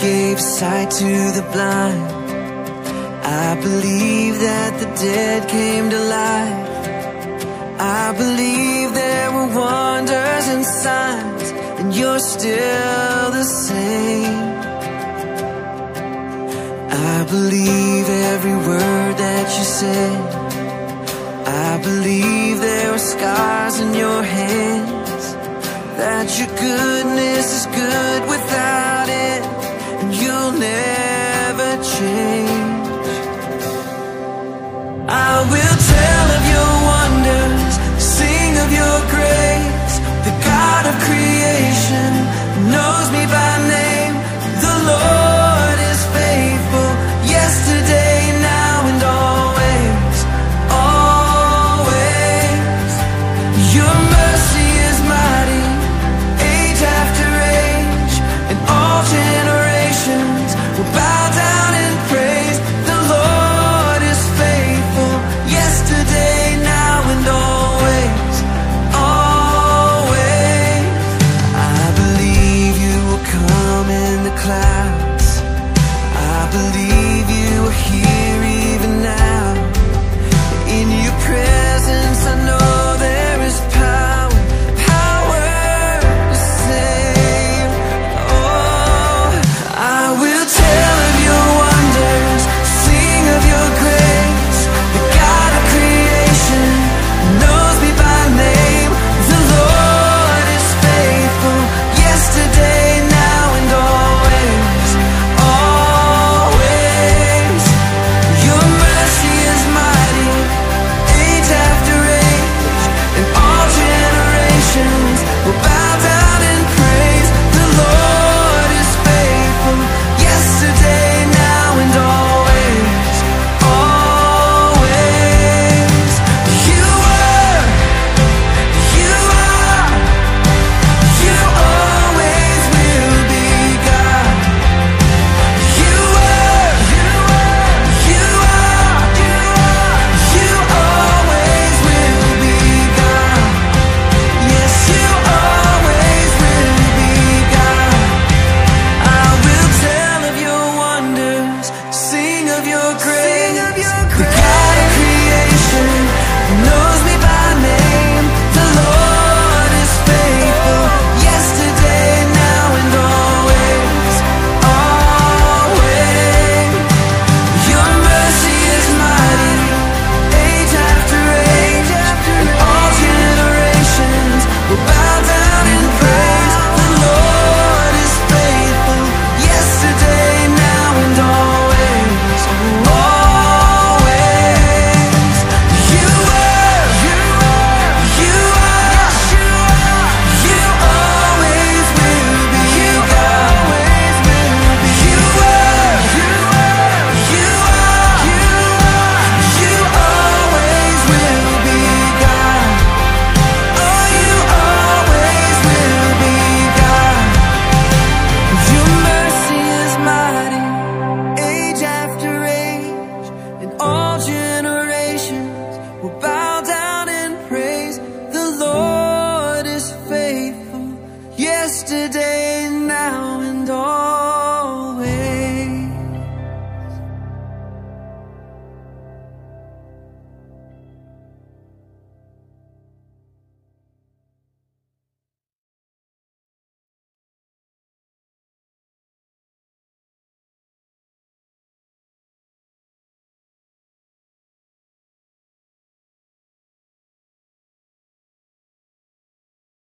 gave sight to the blind. I believe that the dead came to life. I believe there were wonders and signs, and you're still the same. I believe every word that you said. I believe there were scars in your hands, that your goodness is good with